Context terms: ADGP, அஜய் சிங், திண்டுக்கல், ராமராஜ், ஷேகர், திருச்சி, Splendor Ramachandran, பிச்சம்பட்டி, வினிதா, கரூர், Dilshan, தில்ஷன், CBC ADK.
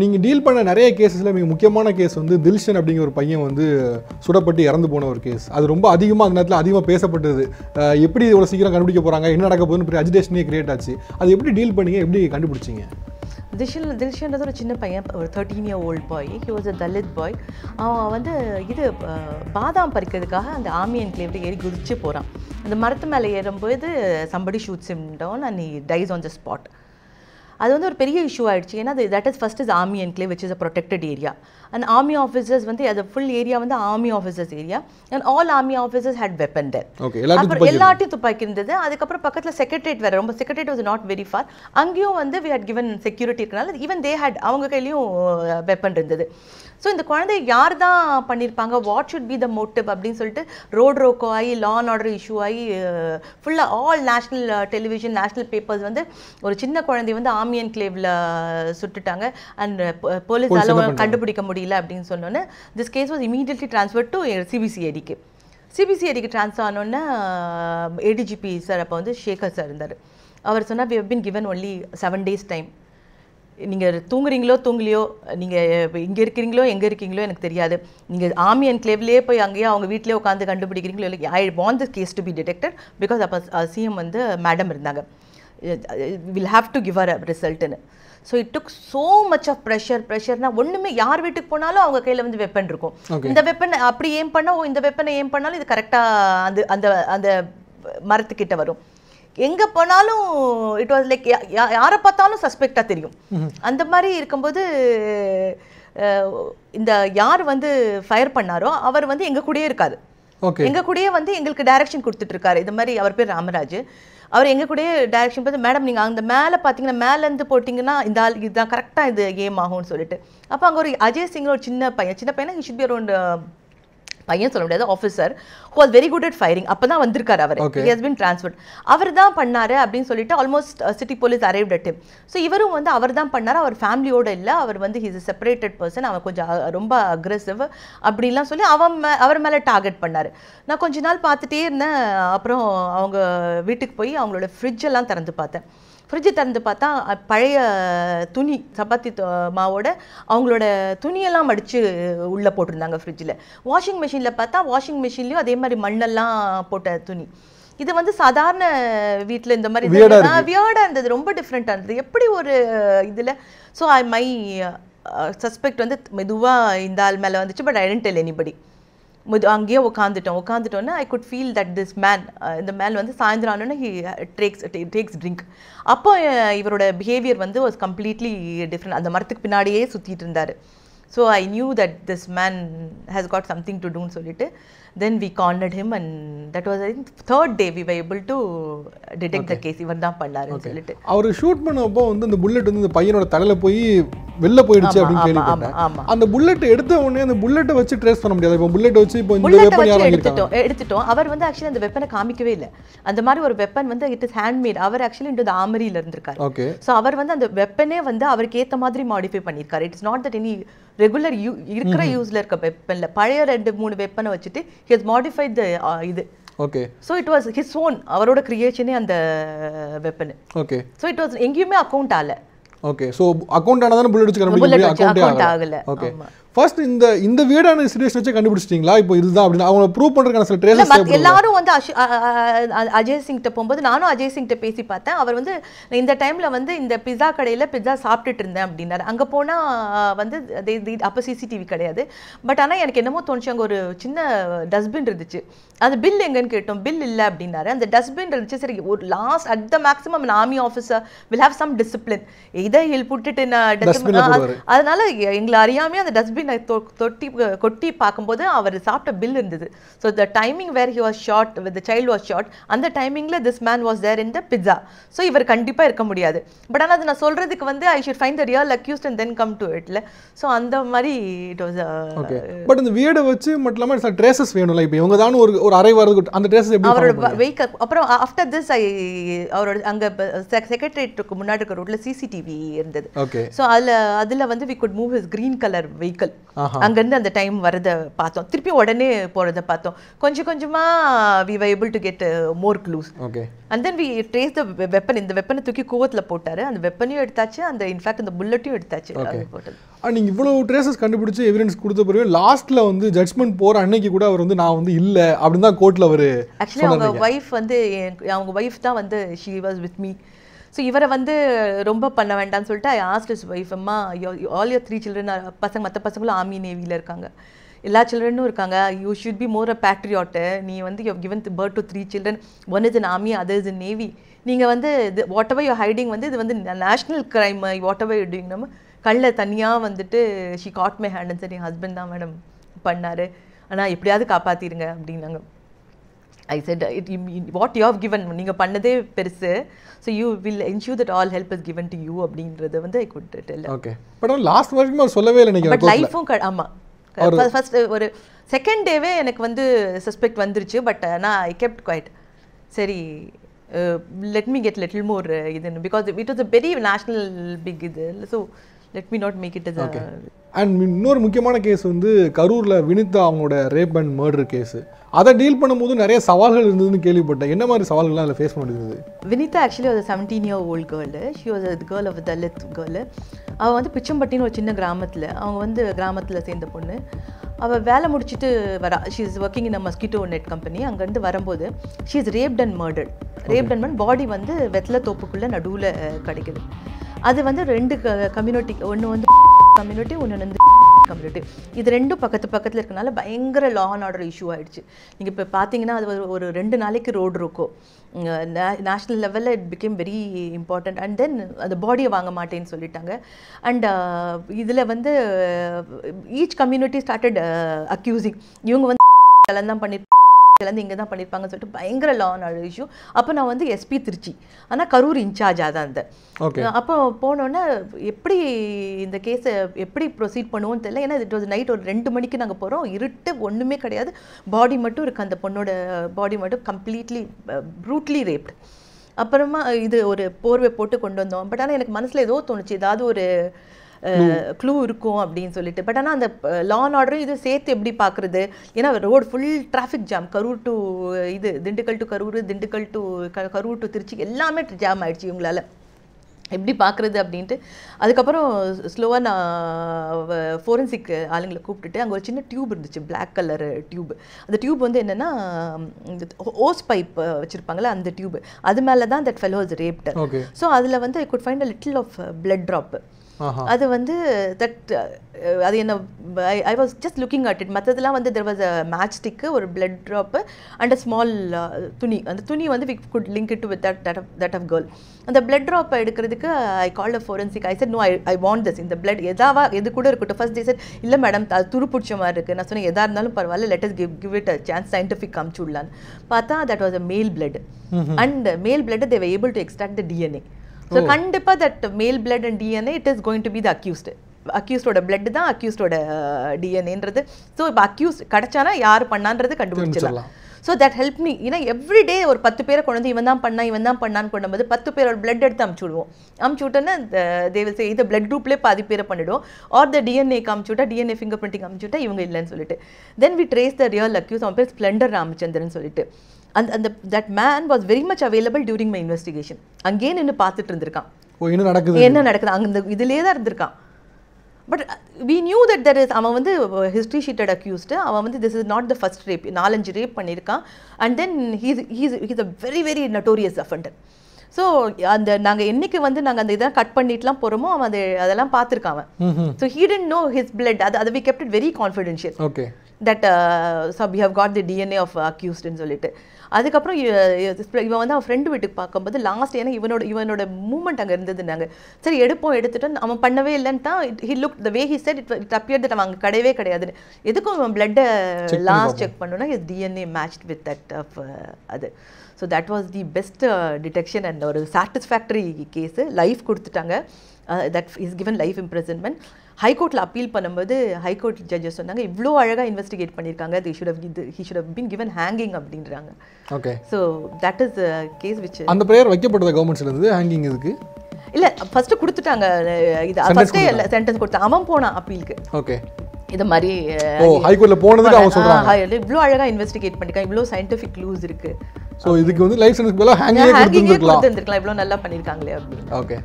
நீங்க டீல் பண்ண நிறைய கேसेसல மிக முக்கியமான கேஸ் வந்து தில்ஷன் அப்படிங்கிற ஒரு பையன் வந்து சுடப்பட்டு இறந்து போன ஒரு கேஸ். அது ரொம்ப அதிகமா அந்த நேரத்துல அதிகமா பேசப்பட்டது. எப்படி இவ்வளவு சீக்கிரம் கண்டுபிடிக்க போறாங்க, என்ன நடக்க போகுதுன்னு பெரிய அஜிடேஷனே கிரியேட் ஆச்சு. அது எப்படி டீல் பண்ணீங்க, எப்படி கண்டுபிடிச்சீங்க? Dilshan was a 13-year-old boy. He was a Dalit boy. He was in the army enclave. Somebody shoots him down and he dies on the spot. That was a big issue. That is first is army enclave, which is a protected area. And army officers, the full area was the army officers area. And all army officers had weapons there. Okay. The secretariat was not very far. We had given security. Even they had weapons. So, in the Kwanada, what should be the motive? Road roko, law and order issue, full all national television, national papers. One chinna Kwanada was the army enclave and police alone can't be done. This case was immediately transferred to CBC ADK. CBC ADK transfer ADGP sir, Shekhar sir. Our son, we have been given only 7 days time. நீங்க தூங்குறீங்களோ தூங்கலியோ நீங்க எங்க இருக்கீங்களோ எனக்கு தெரியாது நீங்க army என்க்ளேவ்லயே போய் அங்கயே அவங்க வீட்லயே உட்கார்ந்து கண்டுபிடிக்கிறீங்களோ இல்ல I want this case to be detected because CM வந்து மேடம் இருந்தாங்க will have to give her a result in. So it took so much of pressure na onnume yaar veetukku ponalo avanga kayila vandu weapon irukum indha weapon apdi aim panna indha weapon aim pannalo idu correct ah and the மரத்துக்கிட்ட வரும் எங்க போனாலும் it was like யாரை பார்த்தாலும் சஸ்பெக்ட்டா தெரியும் அந்த மாதிரி இருக்கும்போது இந்த யார் வந்து ஃபயர் பண்ணாரோ அவர் வந்து எங்க கூடயே இருக்காரு ஓகே எங்க கூடயே வந்து எங்களுக்கு டைரக்ஷன் கொடுத்துட்டு இருக்காரு இந்த மாதிரி அவர் பேர் ராமராஜ் அவர் எங்க கூடயே டைரக்ஷன் பண்ணி மேடம் நீங்க அந்த மேலே பாத்தீங்கன்னா மேலே இருந்து போடிங்கன்னா இந்த ஆள் இத கரெக்ட்டா இது கேம் ஆகும்னு சொல்லிட்டு அப்ப அங்க ஒரு அஜய் சிங் ஒரு சின்ன பையன் he should be around the officer who was very good at firing. Okay. He has been transferred. Almost city police arrived at him. So, he is family oda he is a separated person. He is aggressive. He is target. I was looking fridge. Fridge திறந்து பார்த்தா பழைய துணி சப்பாத்தி மாவோட அவங்களோட துணி எல்லாம் மடிச்சு உள்ள போட்டுருந்தாங்க ஃப்ரிட்ஜ்ல வாஷிங் மெஷின்ல பார்த்தா வாஷிங் மெஷின்லயே அதே மாதிரி மண்ணெல்லாம் போட்ட துணி இது வந்து சாதாரண வீட்ல இந்த மாதிரி வியர்டா இருந்தது ரொம்ப டிஃபரண்டா இருந்தது எப்படி ஒரு இதுல சோ மை சஸ்பெக்ட் வந்து மெதுவா இந்த ஆள் மேல வந்துச்சு but I didn't tell anybody I could feel that this man, the man வந்து சாயந்திரானே he takes drink. அப்போ இவரோட behavior வந்து was completely different. அந்த மரத்துக்கு பின்னாடியே சுத்திட்டு இருந்தாரு. So I knew that this man has got something to do ன்னு சொல்லிட்டு then we cornered him and that was I think third day we were able to detect the case. இவன் தான் பண்ணாருன்னு சொல்லிட்டு. அவர் ஷூட் பண்ணப்போ வந்து அந்த bullet வந்து அந்த பையனோட தலையில போய் வெல்ல போயிடுச்சு அப்படினு கேள்விப்பட்டேன். அந்த புல்லட் எடுத்த உடனே அந்த புல்லட்ட வச்சு ட்ரேஸ் பண்ண முடியாது. இப்போ புல்லட் வச்சு இப்போ இந்த வெப்பன் யாரோ எடுத்துட்டோம். அவர் வந்து एक्चुअली அந்த வெப்பனை காமிக்கவே இல்ல. அந்த மாதிரி ஒரு வெப்பன் வந்து இட் இஸ் ஹேண்ட் மேட். அவர் एक्चुअली இன்டு தி ஆர்மரியில இருந்திருக்காரு. சோ அவர் வந்து அந்த வெப்பனே வந்து அவருக்கு ஏத்த மாதிரி மாடிஃபை பண்ணிருக்காரு. It's not that any regular இருக்குற யூஸ்ல இருக்க வெப்பன்ல பழைய ரெண்டு மூணு வெப்பனை வச்சிட்டு he has modified the இது Okay. So it was his own அவரோட கிரியேஷனே அந்த weapon. Okay. So it was எங்கயுமே அக்கவுண்ட் ஆல Okay, so account another bullet which can be account. Okay. First in the weird and situation check and interesting live but is that I want to prove under kind of trace. எல்லாரும் வந்து அஜய் சிங் கிட்ட போயும்போது நானும் அஜய் சிங் கிட்ட பேசி பார்த்தேன். அவர் வந்து இந்த டைம்ல வந்து இந்த pizza கடையில pizza சாப்பிட்டுட்டு இருந்தேன் அப்படினாரு. அங்க போனா வந்து அப்ப CCTV கிடையாது. பட் ஆனா எனக்கு என்னமோ தோணுச்சு அங்க ஒரு சின்ன டஸ்ட்பின் இருந்துச்சு. அந்த பில் எங்கன்னு கேட்டோம். பில் இல்ல அப்படினாரு. அந்த டஸ்ட்பின் இருந்துச்சு சரி ஒரு last at the maximum an army officer will have some discipline. He'll put it in a dustbin. அதனால எங்க அறியாமே அந்த டஸ்ட்பின் கொட்டி பாக்கும்போது அவர் சாப்பிட்ட பில் இருந்தது. So the timing where he was shot, where the child was shot, அந்த டைமிங்ல this man was there in the pizza. So இவர் கண்டிப்பா இருக்க முடியாது. பட் ஆனா அது நான் சொல்றதுக்கு வந்து I should find the real accused and then come to it. So அந்த மாதிரி it was Okay. பட் அந்த weird வச்சு மொத்தமா ட்ரேசஸ் வேணும்ல இப்போ இவங்க தான் ஒரு அரை வரதுக்கு அந்த ட்ரேசஸ் எப்படி அவரோட வெயிக்க அப்புறம் after this I அவரோட அங்க செக்ரட்டரியேட்டுக்கு முன்னாடி இருக்க ரோட்ல CCTV இருந்தது. So அதுல வந்து we could move his green color vehicle. அங்கருந்து அந்த டைம் வரத பார்த்தோம் திருப்பி உடனே போறத பார்த்தோம் கொஞ்சம் கொஞ்சமா we were able to get more clues okay and then we traced the weapon இந்த வெப்பனை தூக்கி கோவத்துல போட்டாரு அந்த வெப்பனையும் எடுத்தாச்சு அந்த in fact அந்த புல்லட்டையும் எடுத்தாச்சு and நீங்க இவ்வளவு ட்ரேசஸ் கண்டுபிடிச்சு எவிடன்ஸ் கொடுத்த பிறகு லாஸ்ட்ல வந்து ஜட்ஜ்மென்ட் போற அன்னைக்கு கூட அவர் வந்து நான் வந்து இல்ல அப்படி தான் கோர்ட்ல அவரு एक्चुअली அவங்க வைஃப் வந்து அவங்க வைஃப் தான் வந்து she was with me So, இவர வந்து ரொம்ப பண்ண வேண்டாம்னு சொல்லிட்டு I asked his wife அம்மா all your three children are பசங்க மத்த பசங்களும் army navy ல இருக்காங்க எல்லா childrenனும் இருக்காங்க you should be more a patriot நீ வந்து you have given birth to three children one is in army other is in navy நீங்க வந்து whatever you are hiding வந்து இது வந்து national crime whatever you are doing நம்ம கள்ள தண்ணியா வந்துட்டு she caught my hand and said her husband தான் மேடம் பண்ணாரு ஆனா எப்படியாவது காப்பாத்திடுங்க அப்படினாங்க I said, what you have given, you have done, so you will ensure that all help is given to you. I could tell. Okay. But on last work, you told me. But life, yes. First, second day, I suspect but I kept quiet. Sorry, let me get little more, because it was a very national big, so let me not make it as okay. And இன்னொரு முக்கியமான case வந்து கரூர்ல வினிதா அவங்களோட rape and murder case அத deal பண்ணும்போது நிறைய சவால்கள் இருந்ததுன்னு கேள்விப்பட்டேன் என்ன மாதிரி சவால்களை அத ஃபேஸ் பண்ணிருந்தது வினிதா actually was a 17-year-old girl she was a girl of a Dalit girl அவ வந்து பிச்சம்பட்டின ஒரு சின்ன கிராமத்துல அவங்க வந்து கிராமத்துல சேர்ந்த பொண்ணு அவ வேலை முடிச்சிட்டு வரா she is working in a mosquito net company அங்க இருந்து வரும்போது she is raped and murdered raped and body வந்து வெத்தல தோப்புக்குள்ள நடுவுல கிடைக்குது அது வந்து ரெண்டு கம்யூனிட்டி ஒன்னு வந்து கம்யூனிட்டி ஒன்னு வந்து கம்யூனிட்டி இது ரெண்டும் பக்கத்து பக்கத்துல இருக்கனால பயங்கர லா அண்ட் ஆர்டர் இஷ்யூ ஆயிடுச்சு நீங்க இப்ப பாத்தீங்கன்னா அது ஒரு ரெண்டு நாளைக்கு ரோட் இருக்கும் national level it became very important and then the body வாங்க மாட்டேன்னு சொல்லிட்டாங்க and இதுல வந்து each community started accusing இவங்க வந்து கலந்தம் பண்ணி கலந்து இங்க தான் பண்ணிருப்பாங்கன்னு சொல்லிட்டு பயங்கர லா அண்ட் ஆர்டர் இஷ்யூ அப்ப நான் வந்து எஸ்பி திருச்சி ஆனா கரூர் இன்சார்ஜா தான் அந்த ஓகே அப்ப போனேன்னா எப்படி இந்த கேஸ் எப்படி ப்ரோசீட் பண்ணுவோம்னு தெரியல ஏன்னா இட் வாஸ் நைட் ஒரு 2 மணிக்கு நாங்க போறோம் இருட்டு ஒண்ணுமே கிடையாது பாடி மட்டும் இருக்கு அந்த பொண்ணோட பாடி மட்டும் கம்ப்ளீட்லி ப்ரூட்டலி ரேப்ட் அப்புறமா இது ஒரு போர்வை போட்டு கொண்டு வந்தோம் பட் ஆனா எனக்கு மனசுல ஏதோ தோணுச்சு ஏதாவது ஒரு clue இருக்கும் அப்படினு சொல்லிட்டு பட் انا அந்த லா அண்ட் ஆர்டர் இது சேத்து எப்படி பாக்குறது ஏனா road full traffic jam கரூர் to இது திண்டுக்கல் to கரூர் திண்டுக்கல் to கரூர் to திருச்சி எல்லாமே ஜாம் ஆயிடுச்சு இவங்களால எப்படி பாக்குறது அப்படினு அதுக்கு அப்புறம் ஸ்லோவா ஃபோரன்சிக் ஆளுங்களை கூப்பிட்டுட்டு அங்க ஒரு சின்ன டியூப் இருந்துச்சு Black கலர் டியூப் அந்த டியூப் வந்து என்னன்னா ஹோஸ் பைப் வச்சிருப்பாங்கல அந்த டியூப் அது மேல தான் that fellow was raped so அதுல வந்து I could find a little of blood drop அது வந்து தட் அது என்ன I was just looking at it மத்ததெல்லாம் வந்து there was a matchstick ஒரு blood drop and a small துணி அந்த துணி வந்து we could link it with that of girl அந்த blood drop எடுக்கிறதுக்கு I called a forensic I said no I want this in the blood எதாவா எது கூட இருக்கட்டும் first they said இல்ல மேடம் அது துருப்புடிச்ச மாதிரி இருக்கு நான் சொன்னேன் எதா இருந்தாலும் பரவாயில்லை let us give it a chance scientific come chudlan பார்த்தா that was a male blood and male blood they were able to extract the DNA So, kandipa that male blood and DNA, it is going to be the accused. Accused oda blood da, accused oda DNA nradhu. So, accused kadachana yaar pannan nradhu kandupidichalam. So, that helped me. You know, every day or 10 pera kondu ivan dhaan pannan kondumbodhu 10 pera blood eduthu amchuduvom. Amchutana they will say either blood group le paadi pera panniduvom or the DNA amchuta DNA fingerprinting amchuta ivanga illa nu solittu. Then we trace the real accused on Splendor Ramachandran nu solittu. And that man was very much available during my investigation. Again, I பார்த்துட்டு இருந்திருக்கான் ஓ என்ன நடக்குது என்ன நடக்குது அந்த இதுலயே தான் இருந்திருக்கான் but we knew that there is அவன் வந்து history sheeted accused அவன் வந்து this is not the first rape 4-5 rape பண்ணிருக்கான் and then he is a very very notorious offender. So அந்த நாங்க என்னைக்கு வந்து நாங்க அந்த இத கட் பண்ணிட்டலாம் போறோமோ அவன் அதெல்லாம் பார்த்திருக்கான் அவன் so he didn't know his blood that we kept it very confidential okay that so we have got the DNA of accused and solittu அதுக்கு அப்புறம் இவன் வந்து அவன் ஃப்ரெண்ட் வீட்டுக்கு பார்க்கும்போது லாஸ்ட் ஏன்னா இவனோட மூவ்மெண்ட் அங்கே இருந்ததுனாங்க சரி எடுப்போம் எடுத்துட்டோம் அவன் பண்ணவே இல்லைன்னு தான் he look the way he said it appeared that அவன் அங்கே கிடையவே கிடையாதுன்னு எதுக்கும் அவன் பிளட்டை லாஸ்ட் செக் பண்ணோன்னா his DNA matched with that of அது so that was the best detection and ஒரு சாட்டிஸ்ஃபேக்டரி கேஸு லைஃப் கொடுத்துட்டாங்க that is given life imprisonment high court la appeal pannumbodhu high court judges sonnanga ivlo alaga investigate panniranga he should have been given hanging abindranga okay so that is a case which and the prayer vekkapattatha government la irundhu hanging idukku illa first kuduttaanga id first sentence kodutha avan pona appeal ku okay இது மாதிரி ஓ high கோர்ட்ல போனதுக்கு அவங்க சொல்றாங்க இவ்ளோ அழகா investigate பண்ணிருக்காங்க இவ்ளோ சயின்டிஃபிக் க்ளூஸ் இருக்கு சோ இதுக்கு வந்து லைசன்ஸ்க்கு பதிலா ஹேங்கிங் கொடுத்திருக்கலாம் இவ்ளோ நல்லா பண்ணிருக்காங்களே அப்படி ஓகே